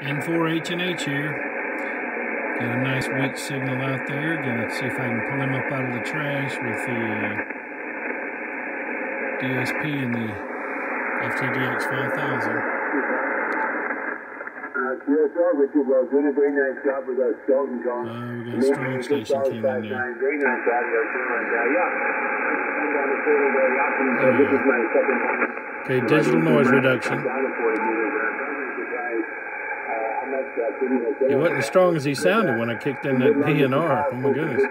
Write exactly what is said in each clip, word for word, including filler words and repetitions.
N four H N H here. Got a nice weak signal out there. Gonna see if I can pull him up out of the trash with the uh, D S P and the F T D X five thousand. Uh, Richard Wells doing a very nice job with our Skelton call. Uh, we got a strong station team in there. Very nice job with our team on that. Yeah. This is my second time. Okay, digital noise reduction. He wasn't as strong as he sounded when I kicked in that D N R. Oh my goodness. We have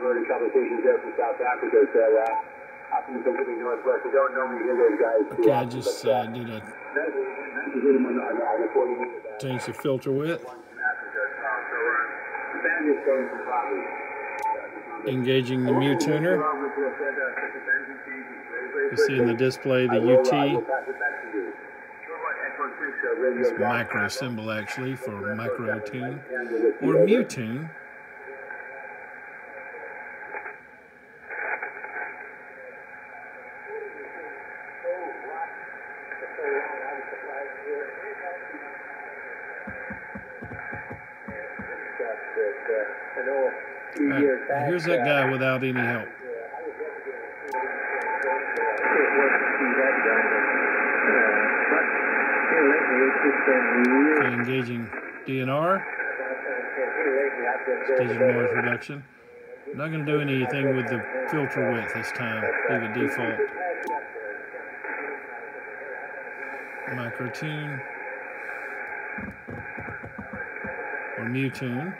heard a couple of stations there from South Africa, so I don't normally hear those guys. Okay, I just uh, did a change the filter width. Engaging the mu-tuner. You see in the display the U T. It's a micro symbol actually for micro tune or mu-tune. Right. Here's that guy without any help. Okay, engaging D N R. Digital noise reduction. I'm not going to do anything with the filter width this time. Leave it default. Micro tune or mu-tune.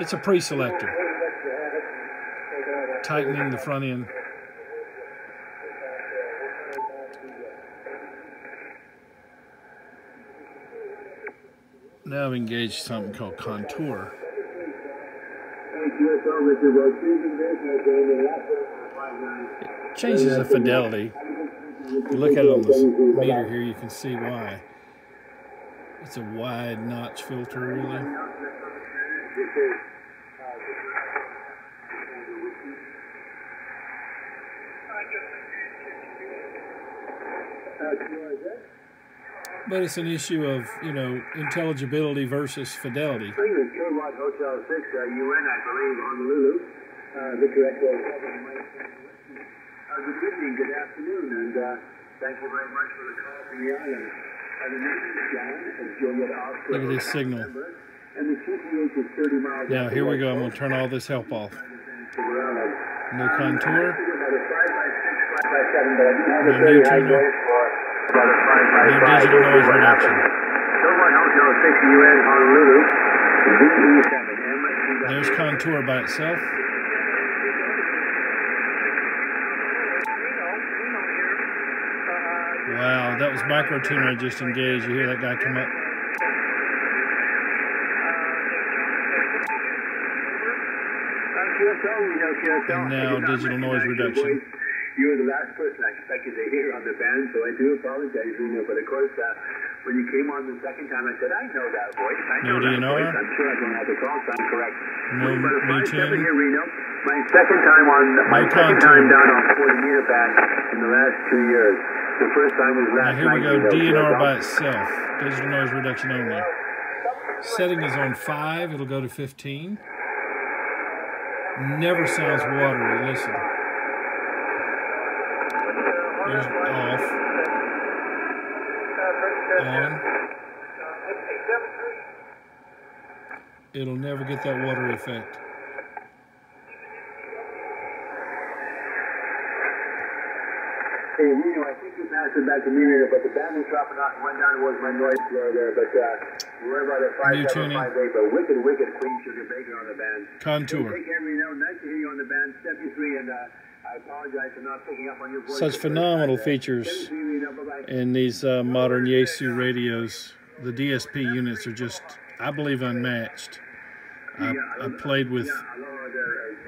It's a pre-selector, tightening the front end. Now I've engaged something called contour. It changes the fidelity. If you look at it on this meter here, you can see why. It's a wide notch filter, really. But it's an issue of, you know, intelligibility versus fidelity. This is Kenwood Hotel six, uh, U N, I believe, Honolulu. Uh, the correct way to uh, good evening, good afternoon, and uh, thank you very much for the call from the island. Uh, the name is John, and Juliet Oscar. Look at this signal. And the G P H is thirty miles. Now, here we go. I'm going to turn all this help off. No contour. No new tuner. No digital noise reduction. There's contour by itself. Wow, that was micro tuner I just engaged. You hear that guy come up. And now digital noise reduction. You were the last person I expected to hear on the band, so I do apologize, Reno. But of course, uh, when you came on the second time, I said, I know that voice. I know that voice. I'm sure I don't have the call sign correct. No, but if I seven here, Reno, my second time on my second time down on forty meter band in the last two years. The first time was last night. Now here we go, D N R by itself, digital noise reduction only. Setting is on five. It'll go to fifteen. Never sounds watery. Listen. There's off. On. It'll never get that watery effect. Hey, Reno, I think you passed it back to me later, but the band was dropping off and went down towards my noise floor there, but uh, we're about a five seven five eight, but wicked, wicked Queen Sugar Baker on the band. Contour. Hey, take care, Reno. Nice to hear you on the band. seventy-three, and uh, I apologize for not picking up on your voice. Such phenomenal features in these uh, modern Yaesu radios. The D S P units are just, I believe, unmatched. I, I played with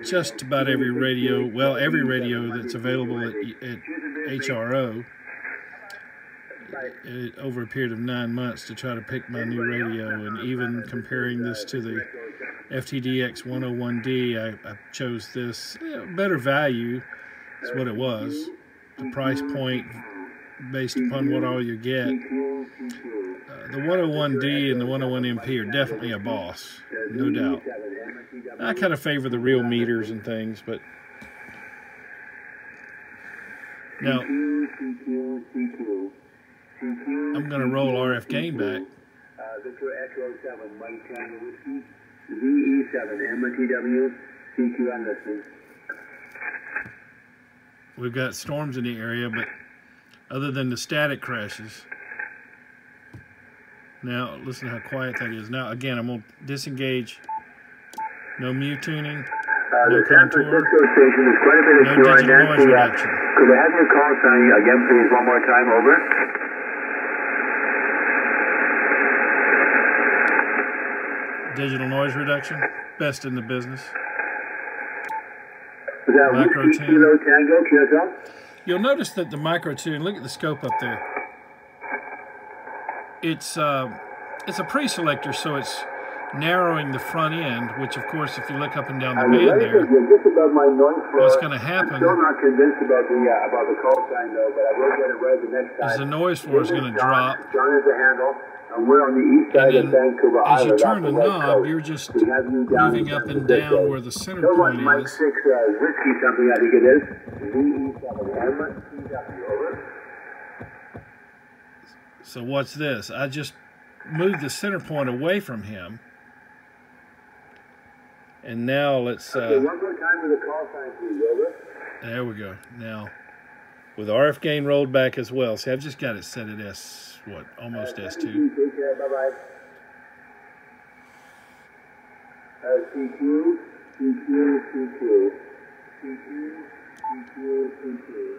just about every radio, well, every radio that's available at, at H R O it, over a period of nine months to try to pick my new radio, and even comparing this to the F T D X one oh one D, I, I chose this. You know, better value is what it was. The price point based upon what all you get. Uh, the one oh one D and the one oh one M P are definitely a boss, no doubt. I kind of favor the real meters and things, but now I'm going to roll R F gain back. We've got storms in the area, but other than the static crashes. Now, listen how quiet that is. Now, again, I'm going to disengage. No mu-tuning, uh, no contour, no digital noise reduction. Could I have your call sign again, please, one more time, over? Digital noise reduction, best in the business. Is that micro-tune. Tango, you'll notice that the micro-tune, look at the scope up there. It's, uh, it's a pre-selector, so it's narrowing the front end, which of course, if you look up and down the uh, band there, just above my noise floor, what's going to happen? I'm still not convinced about the uh, about the call sign though, but I will get it right the next time. As the noise floor is going to drop. John is the handle, and we're on the east side of Vancouver Island. As you turn the knob, you're just moving up and down where the center point is. Mike six, uh, whiskey something, I think it is. So what's this? I just moved the center point away from him. And now let's. Uh, okay, one more time with the call sign, please, over. There we go. Now, with R F gain rolled back as well. See, I've just got it set at S, what, almost uh, S two. Take care, bye bye. Uh, C Q, C Q, C Q, C Q, C Q, C Q.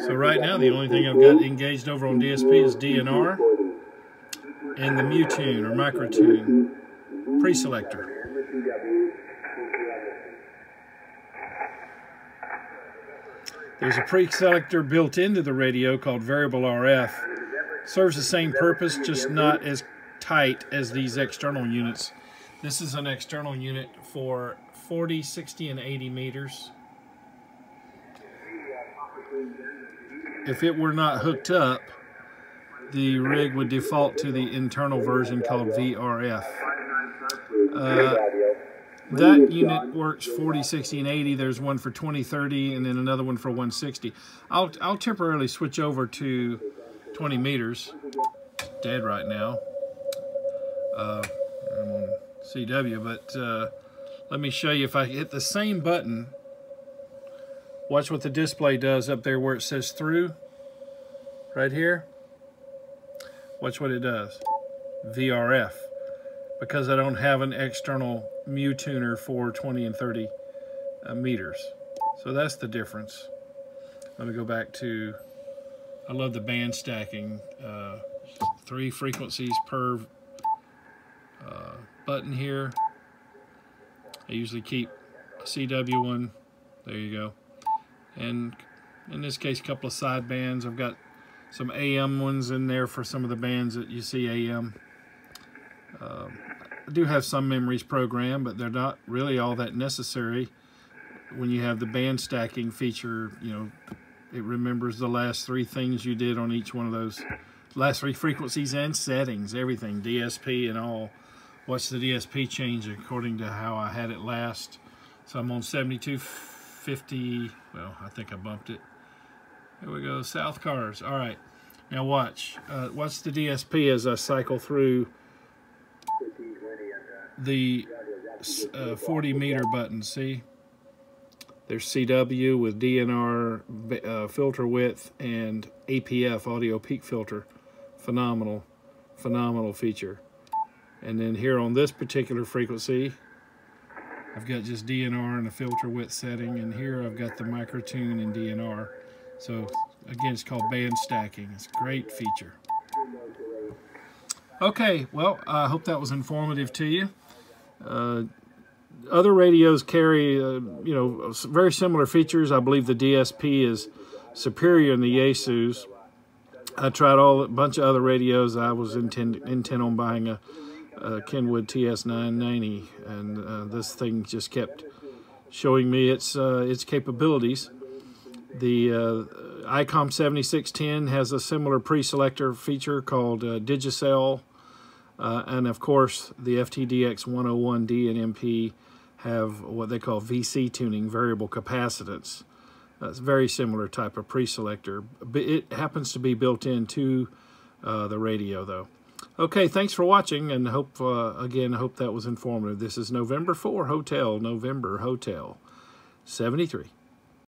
So right now the only thing I've got engaged over on D S P is D N R and the mu-tune or micro-tune pre-selector. There's a pre-selector built into the radio called variable R F. Serves the same purpose, just not as tight as these external units. This is an external unit for forty, sixty, and eighty meters. If it were not hooked up, the rig would default to the internal version called V R F. Uh, that unit works forty, sixty, and eighty. There's one for twenty, thirty, and then another one for one sixty. I'll, I'll temporarily switch over to twenty meters. It's dead right now. Uh, I'm on C W, but uh, let me show you, if I hit the same button, watch what the display does up there where it says through, right here. Watch what it does, V R F, because I don't have an external mu-tuner for twenty and thirty uh, meters. So that's the difference. Let me go back to, I love the band stacking, uh, three frequencies per uh, button here. I usually keep a C W one, there you go. And in this case, a couple of side bands. I've got some A M ones in there for some of the bands that you see A M. Uh, I do have some memories programmed, but they're not really all that necessary. When you have the band stacking feature, you know, it remembers the last three things you did on each one of those, last three frequencies and settings, everything, D S P and all. What's the D S P change according to how I had it last? So I'm on seventy-two fifty. Well, I think I bumped it. Here we go, South Cars. All right, now watch. Uh, what's the D S P as I cycle through the uh, forty meter button? See, there's C W with D N R, uh, filter width, and A P F, audio peak filter. Phenomenal, phenomenal feature. And then here on this particular frequency, I've got just D N R and a filter width setting, and here I've got the micro-tune and D N R. So again, it's called band stacking. It's a great feature. Okay, well, I hope that was informative to you. Uh, other radios carry, uh, you know, very similar features. I believe the D S P is superior in the Yaesus. I tried all a bunch of other radios. I was intent, intent on buying a Uh, Kenwood T S nine ninety, and uh, this thing just kept showing me its uh, its capabilities. The uh, I COM seventy-six ten has a similar pre-selector feature called uh, DigiSel, uh, and of course the F T D X one oh one D and M P have what they call V C tuning, variable capacitance. Uh, it's a very similar type of pre-selector, but it happens to be built into uh, the radio though. Okay, thanks for watching, and hope uh, again, hope that was informative. This is November four Hotel, November Hotel seventy-three.